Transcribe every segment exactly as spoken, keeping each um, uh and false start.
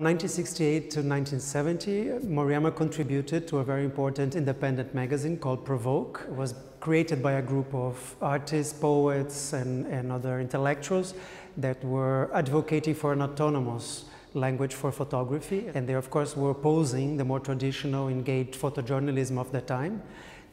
nineteen sixty-eight to nineteen seventy, Moriyama contributed to a very important independent magazine called Provoke. It was created by a group of artists, poets, and, and other intellectuals that were advocating for an autonomous language for photography. And they, of course, were opposing the more traditional, engaged photojournalism of the time.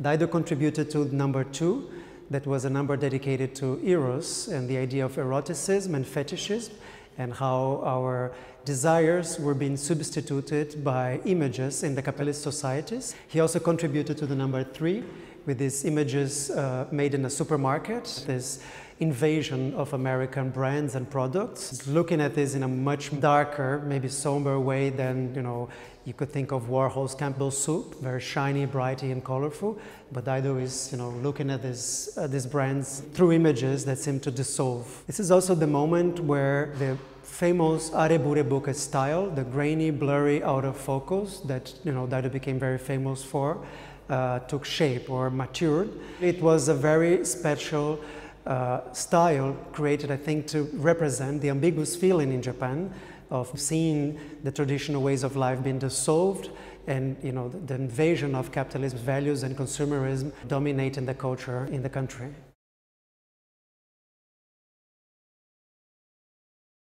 Daido contributed to number two, that was a number dedicated to eros and the idea of eroticism and fetishism, and how our desires were being substituted by images in the capitalist societies. He also contributed to the number three with these images uh, made in a supermarket, this invasion of American brands and products, looking at this in a much darker, maybe somber way than, you know, you could think of Warhol's Campbell's soup, very shiny, brighty and colorful, but Daido is, you know, looking at this, uh, these brands through images that seem to dissolve. This is also the moment where the famous are, bure, boke style, the grainy, blurry, out of focus that, you know, Daido became very famous for, Uh, took shape or matured. It was a very special uh, style created, I think, to represent the ambiguous feeling in Japan of seeing the traditional ways of life being dissolved and, you know, the invasion of capitalism values and consumerism dominating the culture in the country.